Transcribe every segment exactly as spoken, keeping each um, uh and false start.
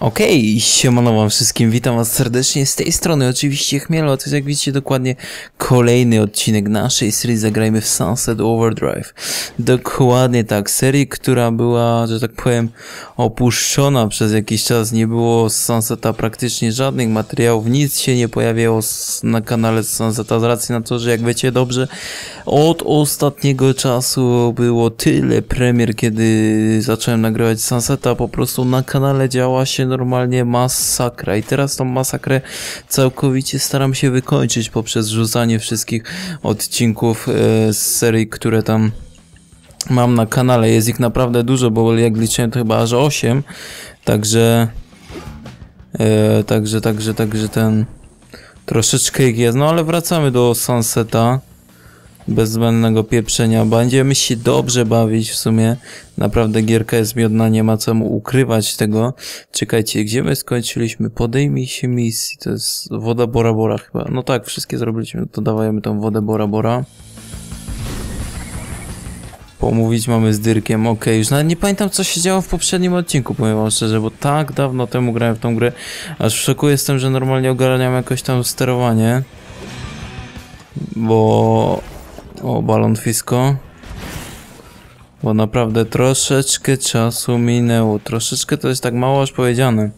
Okej, okay, siemano wam wszystkim, witam was serdecznie z tej strony, oczywiście Chmielo, a to jest, jak widzicie, dokładnie kolejny odcinek naszej serii Zagrajmy w Sunset Overdrive. Dokładnie tak, serii, która była, że tak powiem, opuszczona przez jakiś czas, nie było z Sunseta praktycznie żadnych materiałów, nic się nie pojawiało na kanale Sunseta, z racji na to, że jak wiecie dobrze, od ostatniego czasu było tyle premier, kiedy zacząłem nagrywać Sunseta, po prostu na kanale działa się normalnie masakra i teraz tą masakrę całkowicie staram się wykończyć poprzez rzucanie wszystkich odcinków e, z serii, które tam mam na kanale. Jest ich naprawdę dużo, bo jak liczyłem, to chyba aż osiem, także e, także, także, także ten troszeczkę ich jest, no ale wracamy do Sunseta bez zbędnego pieprzenia. Będziemy się dobrze bawić w sumie. Naprawdę gierka jest miodna, nie ma co mu ukrywać tego. Czekajcie, gdzie my skończyliśmy? Podejmij się misji. To jest woda Bora Bora chyba. No tak, wszystkie zrobiliśmy, to dawajmy tą wodę Bora Bora. Pomówić mamy z Dirkiem, okej, okay. Już nawet nie pamiętam, co się działo w poprzednim odcinku, powiem wam szczerze, bo tak dawno temu grałem w tą grę, aż w szoku jestem, że normalnie ogarniam jakoś tam sterowanie. Bo... O, balon fisko. Bo naprawdę troszeczkę czasu minęło. Troszeczkę to jest tak mało aż powiedziane.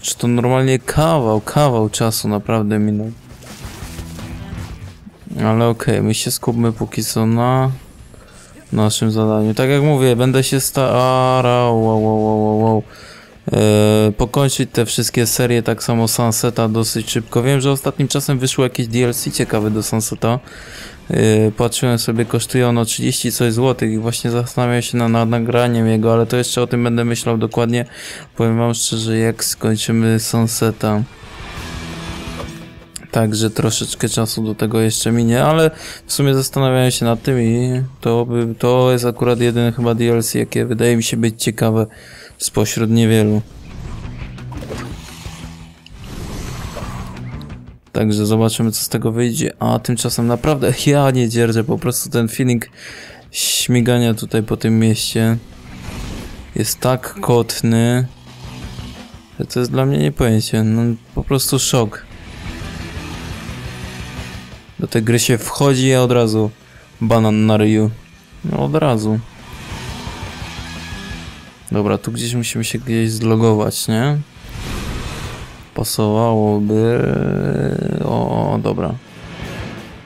Czy to normalnie kawał, kawał czasu naprawdę minął. Ale okej, okay, my się skupmy póki co na naszym zadaniu. Tak jak mówię, będę się starał wow, wow, wow, wow. Yy, pokończyć te wszystkie serie, tak samo Sunseta, dosyć szybko. Wiem, że ostatnim czasem wyszło jakieś D L C ciekawe do Sunseta. Yy, patrzyłem sobie, kosztuje ono trzydzieści coś złotych i właśnie zastanawiam się nad, nad nagraniem jego, ale to jeszcze o tym będę myślał dokładnie. Powiem wam szczerze, jak skończymy Sunseta. Także troszeczkę czasu do tego jeszcze minie, ale w sumie zastanawiałem się nad tym i to, by, to jest akurat jedyny chyba D L C, jakie wydaje mi się być ciekawe spośród niewielu. Także zobaczymy, co z tego wyjdzie, a tymczasem naprawdę ja nie dzierżę, po prostu ten feeling śmigania tutaj po tym mieście jest tak kotny, że to jest dla mnie niepojęcie, no po prostu szok. Do tej gry się wchodzi, a od razu banan na ryju. No od razu. Dobra, tu gdzieś musimy się gdzieś zlogować, nie? Pasowałoby... O, dobra.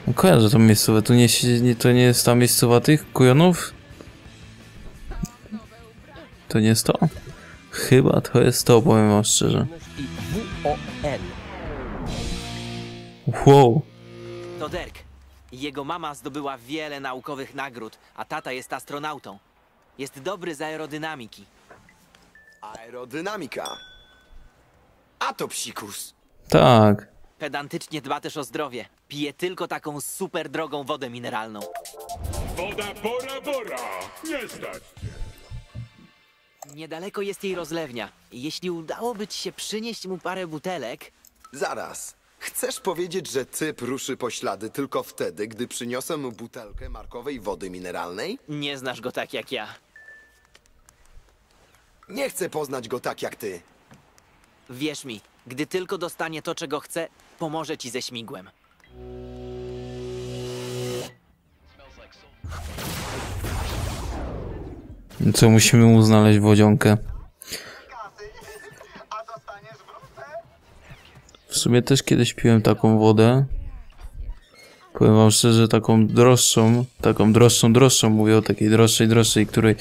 No kojarzę tą miejscówę, tu nie, nie, to nie jest ta miejscowa tych kujonów? To nie jest to? Chyba to jest to, powiem wam szczerze. Wow. To Dirk. Jego mama zdobyła wiele naukowych nagród, a tata jest astronautą. Jest dobry z aerodynamiki. Aerodynamika. A to psikus. Tak. Pedantycznie dba też o zdrowie. Pije tylko taką super drogą wodę mineralną. Woda Bora Bora. Nie stać. Niedaleko jest jej rozlewnia. Jeśli udałoby ci się przynieść mu parę butelek... Zaraz. Chcesz powiedzieć, że typ ruszy po ślady tylko wtedy, gdy przyniosę mu butelkę markowej wody mineralnej? Nie znasz go tak jak ja. Nie chcę poznać go tak jak ty. Wierz mi, gdy tylko dostanie to, czego chce, pomoże ci ze śmigłem. Co, musimy mu znaleźć wodzionkę? W sumie też kiedyś piłem taką wodę. Powiem wam szczerze, taką droższą, taką droższą, droższą, mówię o takiej droższej, droższej, której,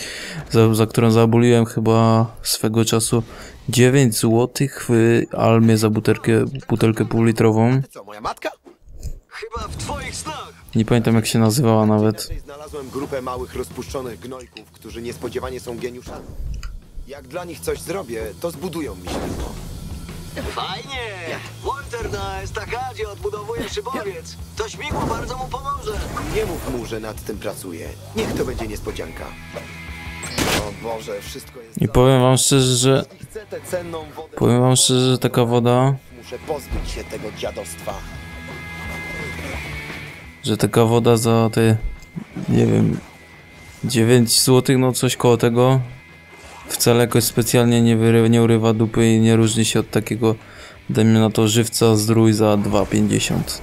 za, za którą zabuliłem chyba swego czasu dziewięć złotych w Almie za butelkę, butelkę półlitrową. Co, moja matka? Chyba w twoich snach. Nie pamiętam, jak się nazywała nawet. Znalazłem grupę małych rozpuszczonych gnojków, którzy niespodziewanie są geniuszami. Jak dla nich coś zrobię, to zbudują mi śmigło. Fajnie! Walter na estakadzie odbudowuje szybowiec. To śmigło bardzo mu pomoże. Nie mów mu, że nad tym pracuje. Niech to będzie niespodzianka. O Boże, wszystko jest... I powiem wam szczerze, że... Powiem wam szczerze, że taka woda... Muszę pozbyć się tego dziadostwa. Że taka woda za te... Nie wiem... dziewięć złotych, no coś koło tego... wcale jakoś specjalnie nie, wyrywa, nie urywa dupy i nie różni się od takiego, dajmy na to, Żywca Zdrój za dwa pięćdziesiąt.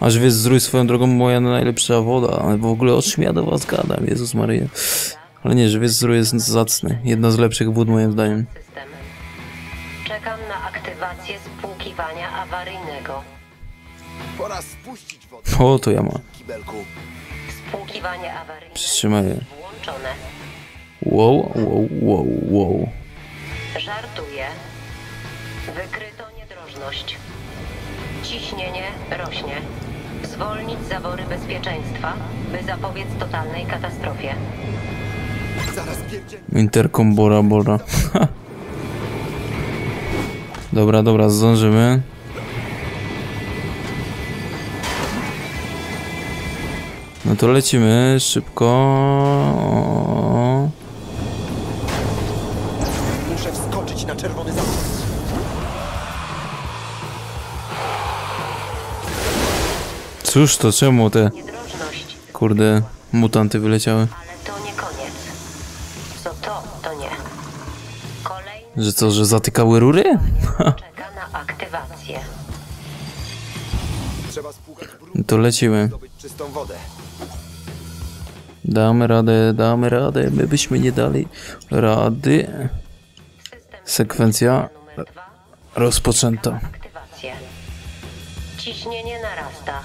A Żywiec Zdrój swoją drogą moja najlepsza woda, ale w ogóle o czym ja do was gadam, Jezus Maria. Ale nie, Żywiec Zdrój jest zacny, jedna z lepszych wód moim zdaniem. Czekam na aktywację spłukiwania awaryjnego. Pora spuścić wodę. O, to ja mam. Spłukiwanie awaryjne. Przytrzymaj je. Włączone. Wow, wow, wow, wow. Żartuję. Wykryto niedrożność. Ciśnienie rośnie. Zwolnić zawory bezpieczeństwa, by zapobiec totalnej katastrofie. Interkom Bora Bora. Dobra, dobra, zdążymy. No to lecimy szybko. Muszę wskoczyć na czerwony zamek. Cóż to, czemu te kurde mutanty wyleciały? Ale to nie koniec. Co to, to nie. Kolejny... Że co, że zatykały rury? Czeka na aktywację. Trzeba spłukać brud. To lecimy. Czystą wodę. Damy radę, damy radę, my byśmy nie dali rady. Sekwencja rozpoczęta. Ciśnienie narasta.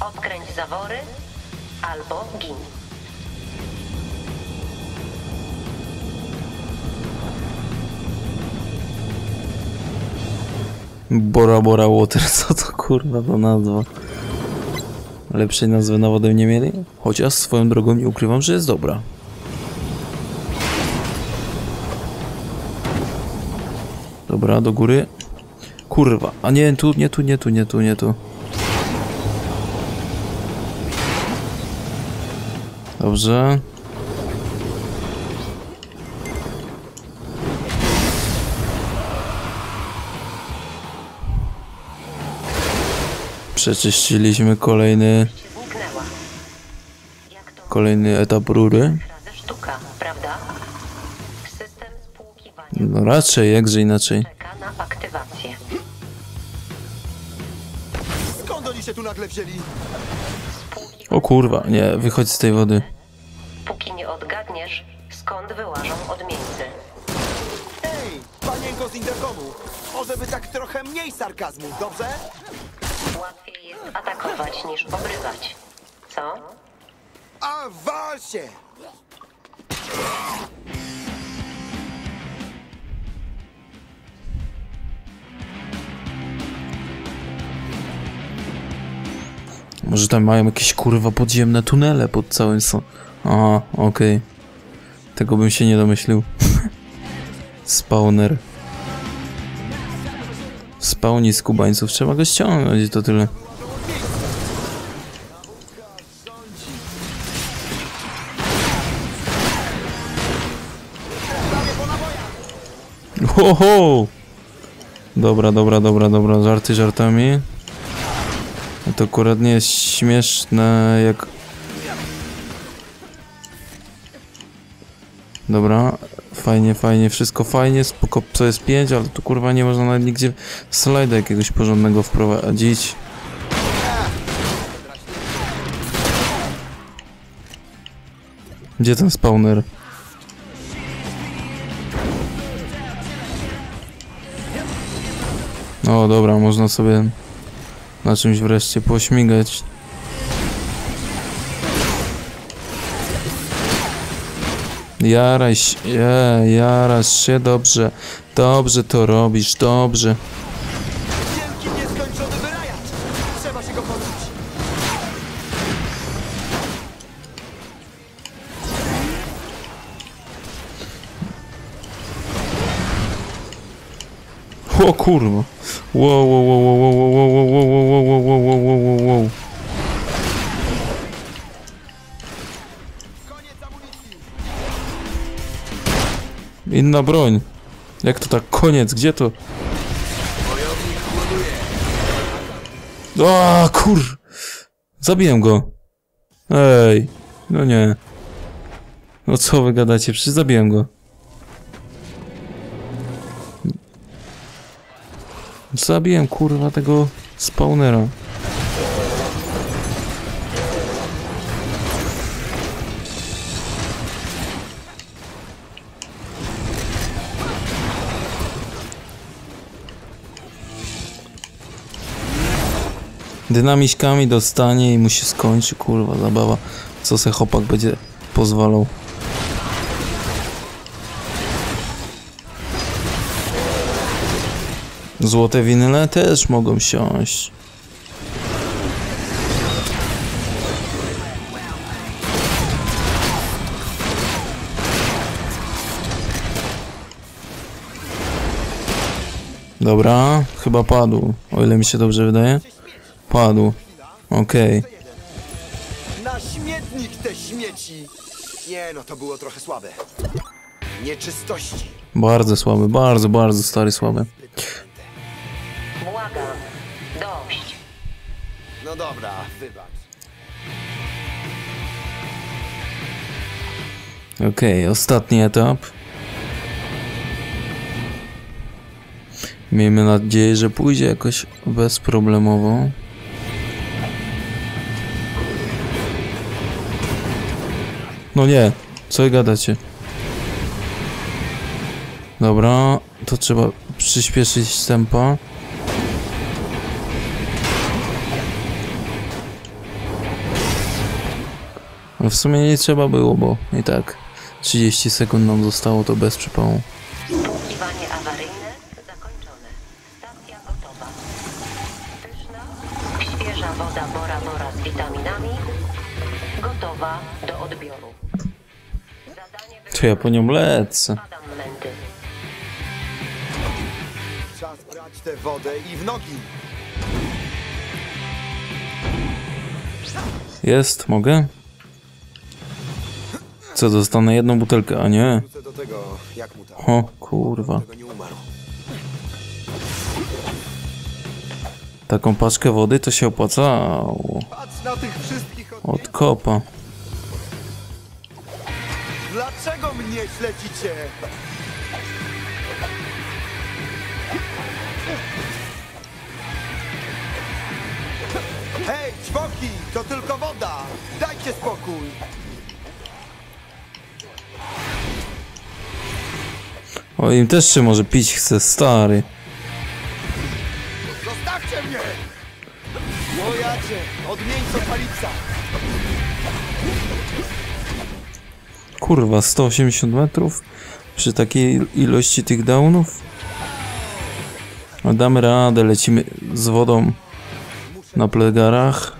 Odkręć zawory albo gin. Bora Bora Water, co to kurwa to nazwa? Lepszej nazwy na wodę nie mieli? Chociaż swoją drogą nie ukrywam, że jest dobra. Dobra, do góry. Kurwa, a nie tu, nie tu, nie tu, nie tu, nie tu. Dobrze. Przeczyściliśmy kolejny kolejny etap rury. No raczej, jakże inaczej. O kurwa, nie, wychodź z tej wody. Póki nie odgadniesz, skąd wyłażą odmieńcy. Ej, panienko z interkomu, może by tak trochę mniej sarkazmu, dobrze? Łatwiej jest atakować niż obrywać. Co? A wal się! Może tam mają jakieś kurwa podziemne tunele pod całym są. A, okej. Okay. Tego bym się nie domyślił. Spawner. Spawni z Kubańców, trzeba go ściągnąć i to tyle. Ho, ho! Dobra, dobra, dobra, dobra, żarty żartami. To akurat nie jest śmieszne jak... Dobra, fajnie, fajnie, wszystko fajnie, spoko, co jest pięć, ale tu kurwa nie można nawet nigdzie slajda jakiegoś porządnego wprowadzić. Gdzie ten spawner? O dobra, można sobie na czymś wreszcie pośmigać. Jaraj się, jaraś się, dobrze, dobrze to robisz, dobrze. Wielki nieskończony wyrajacz, trzeba się go pozbyć. O kurwa, wow, wow, wow, wow, wow, wow, wow, wow, wow, wow, wow, wow, wow. Inna broń. Jak to tak? Koniec. Gdzie to? O kur... Zabiję go. Ej. No nie. O co wy gadacie? Przecież zabiłem go. Zabiłem, kurwa, tego spawnera. Dynamiczkami dostanie i mu się skończy, kurwa, zabawa. Co se chłopak będzie pozwalał. Złote winyle też mogą siąść. Dobra, chyba padł, o ile mi się dobrze wydaje. Padł. Okej. Okay. Na śmietnik te śmieci. Nie, no to było trochę słabe. Nieczystości. Bardzo słabe, bardzo, bardzo stary słabe. Błagam. Dość. No dobra, wybacz. Okej, okay, ostatni etap. Miejmy nadzieję, że pójdzie jakoś bezproblemowo. No nie, co gadacie? Dobra, to trzeba przyspieszyć tempo. No w sumie nie trzeba było, bo i tak trzydzieści sekund nam zostało, to bez przypału. Poszukiwanie awaryjne zakończone. Stacja gotowa. Pyszna, świeża woda Bora Bora z witaminami. Gotowa do odbioru. Zadanie to ja po nią lecę. Czas brać tę wodę i w nogi. Jest, mogę? Co, dostanę jedną butelkę, a nie? O, kurwa. Taką paczkę wody to się opłacało. Od kopa. Dlaczego mnie śledzicie? Hej, czwoki, to tylko woda. Dajcie spokój. O, im też się może pić chce, stary. Zostawcie mnie! Mojacie, odmieńco palica. Kurwa, sto osiemdziesiąt metrów? Przy takiej ilości tych downów? No damy radę, lecimy z wodą na plegarach.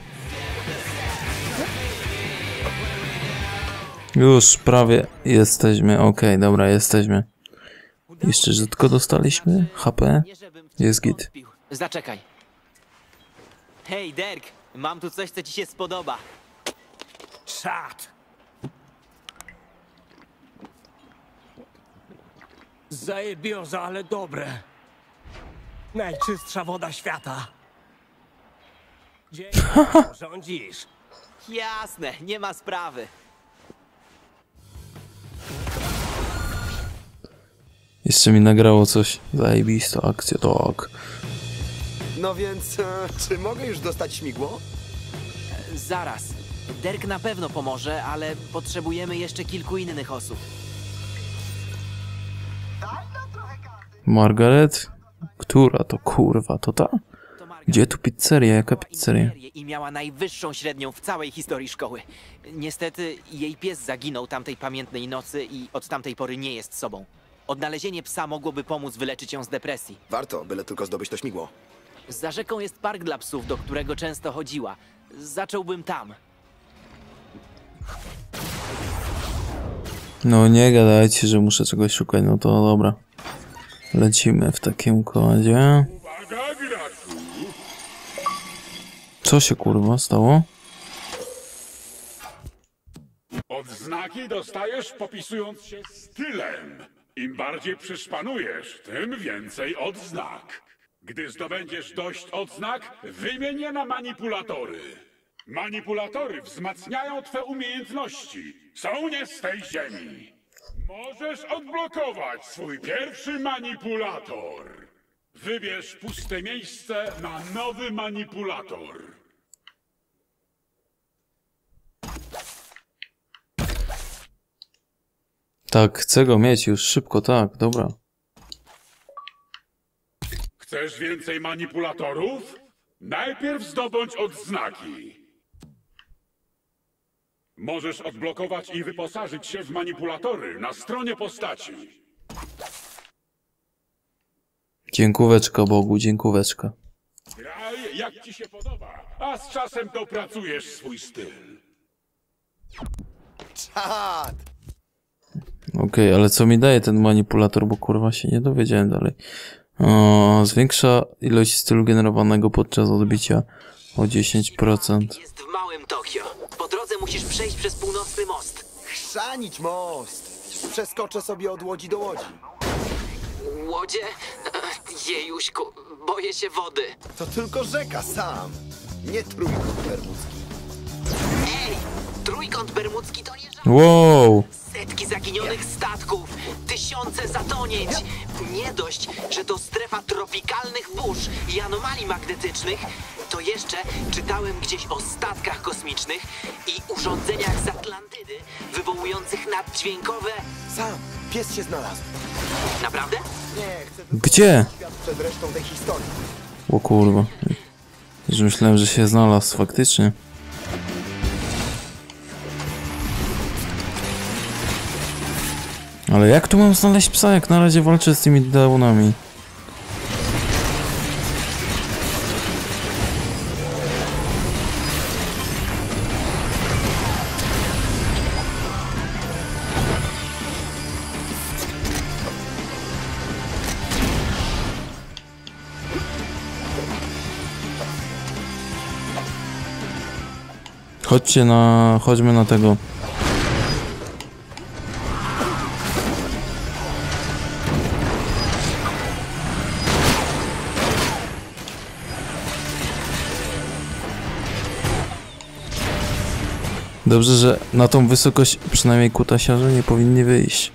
Już prawie jesteśmy, okej, okay, dobra, jesteśmy. Jeszcze, że tylko dostaliśmy H P. Jest git. Zaczekaj. Hej, Dirk, mam tu coś, co ci się spodoba. Czad. Zajebioza, ale dobre. Najczystsza woda świata. Dzięki, rządzisz. Jasne, nie ma sprawy. Jeszcze mi nagrało coś. Zajebista akcja, tak. No więc, e, czy mogę już dostać śmigło? E, zaraz. Dirk na pewno pomoże, ale potrzebujemy jeszcze kilku innych osób. Margaret? Która to kurwa? To ta? Gdzie tu pizzeria? Jaka pizzeria? I miała najwyższą średnią w całej historii szkoły. Niestety jej pies zaginął tamtej pamiętnej nocy i od tamtej pory nie jest sobą. Odnalezienie psa mogłoby pomóc wyleczyć ją z depresji. Warto, byle tylko zdobyć to śmigło. Za rzeką jest park dla psów, do którego często chodziła. Zacząłbym tam. No nie gadajcie, że muszę czegoś szukać, no to dobra. Lecimy w takim układzie. Co się kurwa stało? Odznaki dostajesz popisując się stylem. Im bardziej przyszpanujesz, tym więcej odznak. Gdy zdobędziesz dość odznak, wymienię na manipulatory. Manipulatory wzmacniają twe umiejętności. Są nie z tej ziemi. Możesz odblokować swój pierwszy manipulator. Wybierz puste miejsce na nowy manipulator. Tak, chcę go mieć już szybko, tak, dobra. Chcesz więcej manipulatorów? Najpierw zdobądź odznaki. Możesz odblokować i wyposażyć się w manipulatory na stronie postaci. Dziękóweczka Bogu, dziękóweczka. Graj jak ci się podoba, a z czasem dopracujesz swój styl. Czad! Okej, okay, ale co mi daje ten manipulator, bo kurwa się nie dowiedziałem dalej. O, zwiększa ilość stylu generowanego podczas odbicia o dziesięć procent. Jest w małym Tokio. Po drodze musisz przejść przez północny most. Chrzanić most! Przeskoczę sobie od łodzi do łodzi. Łodzie? Jejuśku, boję się wody. To tylko rzeka, sam. Nie Trójkąt Bermudzki. Ej! Trójkąt Bermudzki to nie żadne... Wow! Setki zaginionych statków, tysiące zatonięć. Nie dość, że to strefa tropikalnych burz i anomalii magnetycznych, to jeszcze czytałem gdzieś o statkach kosmicznych i urządzeniach z Atlantydy wywołujących naddźwiękowe... Sam, pies się znalazł. Naprawdę? Nie, chcę... Gdzie? Przed resztą tej historii. O kurwa. Już myślałem, że się znalazł faktycznie. Ale jak tu mam znaleźć psa, jak na razie walczę z tymi daunami? Chodźcie na... chodźmy na tego. Dobrze, że na tą wysokość przynajmniej kutasiarze nie powinni wyjść.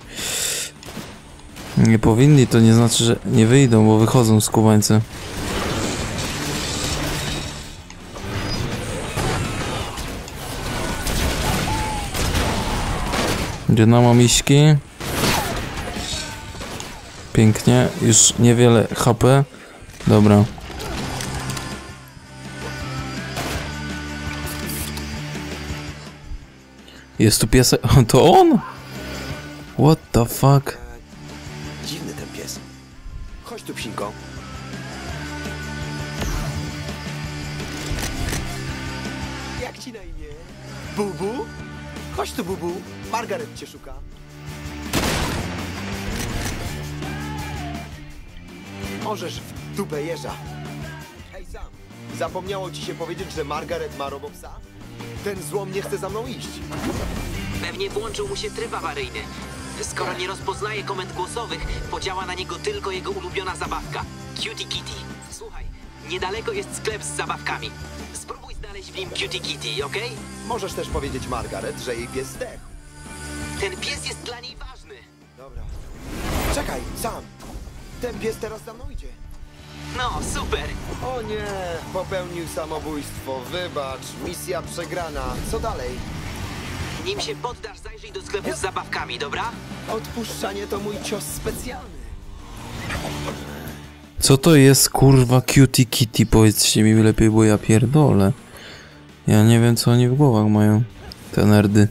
Nie powinni, to nie znaczy, że nie wyjdą, bo wychodzą z kubańcy. Dynamo miśki. Pięknie, już niewiele H P. Dobra. Jest tu pies... To on? What the fuck? Dziwny ten pies. Chodź tu, psinko. Jak ci na imię? Bubu? Chodź tu, Bubu. Margaret cię szuka. Możesz w dupę jeża. Hej, Sam. Zapomniało ci się powiedzieć, że Margaret ma robopsa? Ten złom nie chce za mną iść. Pewnie włączył mu się tryb awaryjny. Skoro nie rozpoznaje komend głosowych, podziała na niego tylko jego ulubiona zabawka. Cutie Kitty. Słuchaj, niedaleko jest sklep z zabawkami. Spróbuj znaleźć w nim Cutie Kitty, okej? Okay? Możesz też powiedzieć Margaret, że jej pies zdechł. Ten pies jest dla niej ważny. Dobra. Czekaj, Sam. Ten pies teraz za mną idzie. No, super! O nie, popełnił samobójstwo. Wybacz, misja przegrana. Co dalej? Nim się poddasz, zajrzyj do sklepu z zabawkami, dobra? Odpuszczanie to mój cios specjalny. Co to jest, kurwa, Cutie Kitty? Powiedzcie mi lepiej, bo ja pierdolę. Ja nie wiem, co oni w głowach mają, te nerdy.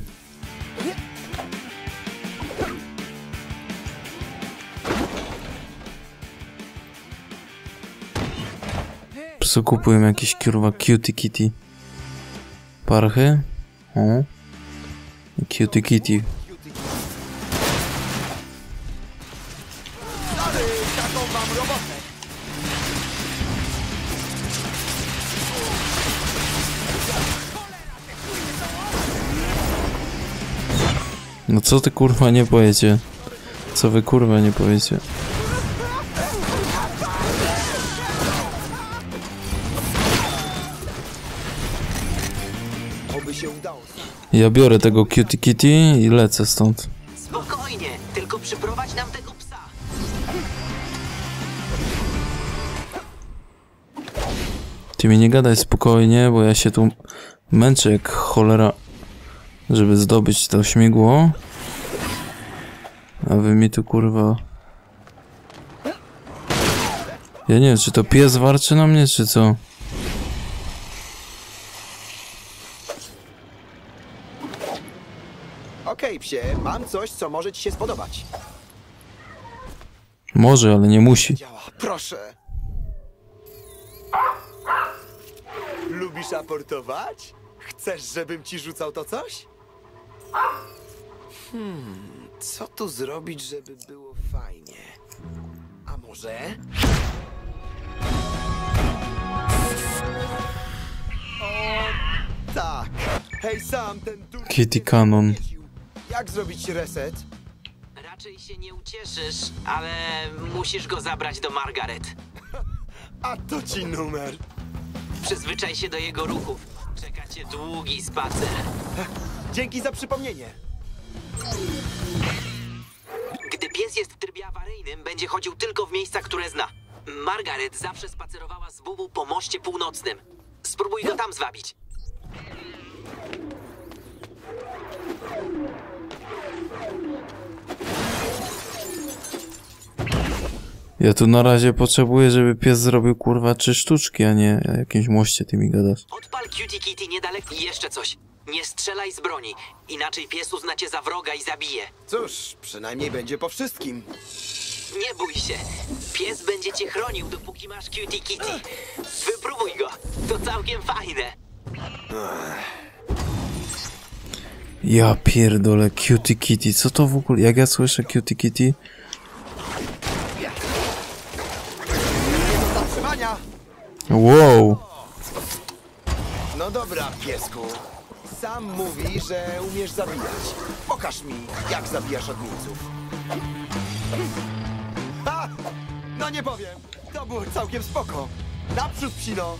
Kupuję jakieś kurwa Cutie Kitty parchy. O. Cutie Kitty. No co ty kurwa nie pojecie? Co wy kurwa nie pojecie? Ja biorę tego Cutie Kitty i lecę stąd. Spokojnie, tylko przyprowadź nam tego psa. Ty mi nie gadaj spokojnie, bo ja się tu męczę jak cholera, żeby zdobyć to śmigło. A wy mi tu kurwa... Ja nie wiem, czy to pies warczy na mnie, czy co? Okej, psie, mam coś, co może ci się spodobać. Może, ale nie musi. Proszę. Lubisz aportować? Chcesz, żebym ci rzucał to coś? Hmm... Co tu zrobić, żeby było fajnie? A może... O, tak. Hej, sam ten duży... Kitty Cannon. Jak zrobić reset? Raczej się nie ucieszysz, ale musisz go zabrać do Margaret. A to ci numer. Przyzwyczaj się do jego ruchów. Czeka cię długi spacer. Dzięki za przypomnienie. Gdy pies jest w trybie awaryjnym, będzie chodził tylko w miejscach, które zna. Margaret zawsze spacerowała z Bubu po moście północnym. Spróbuj go tam zwabić. Ja tu na razie potrzebuję, żeby pies zrobił kurwa trzy sztuczki, a nie o jakimś moście ty mi gadasz. Odpal Cutie Kitty niedaleko i jeszcze coś. Nie strzelaj z broni, inaczej pies uzna cię za wroga i zabije. Cóż, przynajmniej będzie po wszystkim. Nie bój się, pies będzie cię chronił, dopóki masz Cutie Kitty. Wypróbuj go, to całkiem fajne. Ja pierdolę, Cutie Kitty, co to w ogóle? Jak ja słyszę Cutie Kitty? Wow. No dobra, piesku. Sam mówi, że umiesz zabijać. Pokaż mi, jak zabijasz odmińców. Ha! No nie powiem. To było całkiem spoko. Naprzód, psino.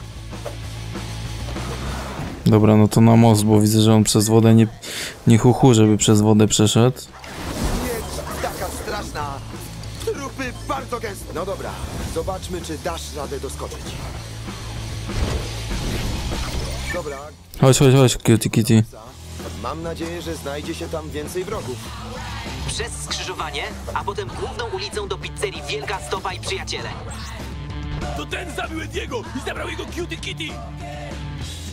Dobra, no to na most, bo widzę, że on przez wodę nie... nie chuchu, żeby przez wodę przeszedł. Miecz taka straszna. Trupy bardzo gęste. No dobra, zobaczmy, czy dasz radę doskoczyć. Dobra. Chodź, chodź, chodź, Cutie Kitty. Mam nadzieję, że znajdzie się tam więcej wrogów. Przez skrzyżowanie, a potem główną ulicą do pizzerii Wielka Stopa i Przyjaciele. To ten zabił Diego i zabrał jego Cutie Kitty!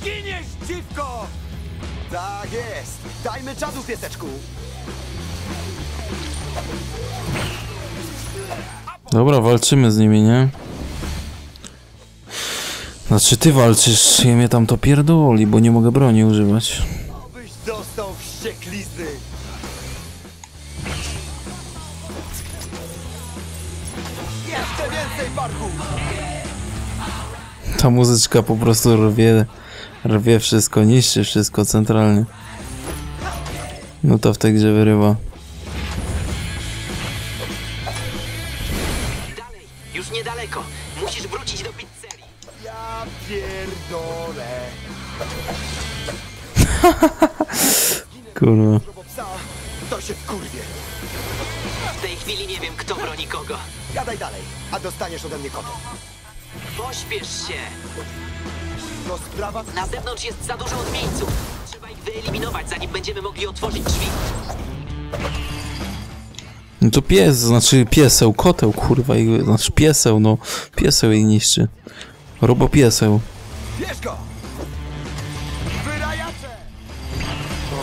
Zginiesz, dziwko! Tak jest! Dajmy czasu, pieseczku! Dobra, walczymy z nimi, nie? Znaczy ty walczysz, ja mnie tam to pierdoli, bo nie mogę broni używać. Obyś dostał wścieklizny. Jeszcze więcej parków. Ta muzyczka po prostu rwie, rwie wszystko, niszczy wszystko centralnie. No to w tej grze wyrywa. Dalej, już niedaleko. Musisz wrócić do pizzerii. Ja pierdolę. Kurwa. To się wkurwie. W tej chwili nie wiem, kto broni kogo. Gadaj dalej, a dostaniesz ode mnie kotę. Pośpiesz się. To sprawa... Na zewnątrz jest za dużo odmieńców. Trzeba ich wyeliminować, zanim będziemy mogli otworzyć drzwi. No to pies, znaczy pieseł, koteł, kurwa, i, znaczy pieseł, no. Pieseł ich niszczy. Robopieseł. Bierz go! Wyrajacze!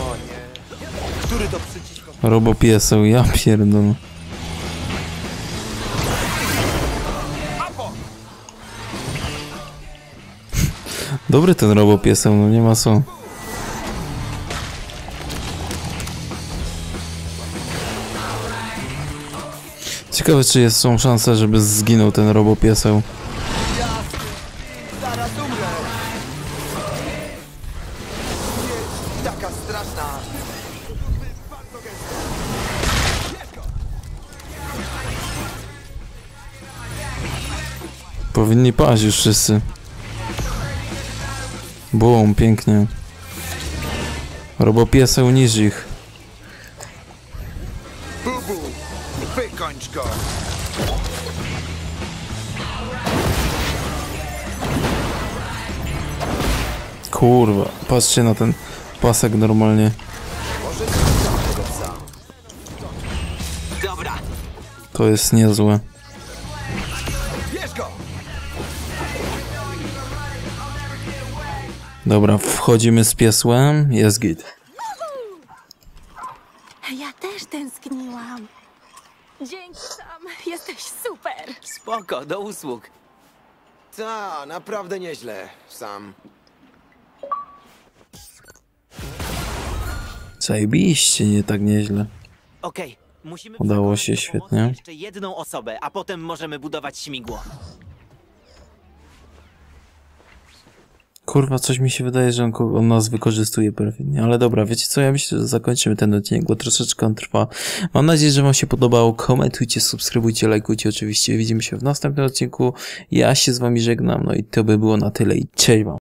O nie. Który to przycisk? Robopieseł, ja pierdolę. Dobry ten robopieseł, no nie ma co. Ciekawe, czy jest, są szanse, żeby zginął ten robopieseł. Powinni paść już wszyscy. Bum, pięknie. Robopieseł niż ich. Bubu, wykończ go. Kurwa, patrzcie na ten pasek normalnie. To jest niezłe. Dobra, wchodzimy z piesłem, jest git. Ja też tęskniłam. Dzięki sam, jesteś super. Spoko, do usług. Ta, naprawdę nieźle, sam. Zajebiście, nie tak nieźle. Okej, musimy. Udało się świetnie. Jeszcze jedną osobę, a potem możemy budować śmigło. Kurwa, coś mi się wydaje, że on, on nas wykorzystuje perfidnie, ale dobra, wiecie co, ja myślę, że zakończymy ten odcinek, bo troszeczkę on trwa. Mam nadzieję, że wam się podobało, komentujcie, subskrybujcie, lajkujcie oczywiście, widzimy się w następnym odcinku, ja się z wami żegnam, no i to by było na tyle i cześć wam.